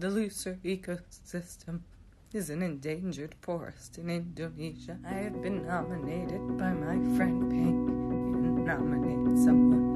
The looser ecosystem is an endangered forest in Indonesia. I have been nominated by my friend Pink. You nominate someone.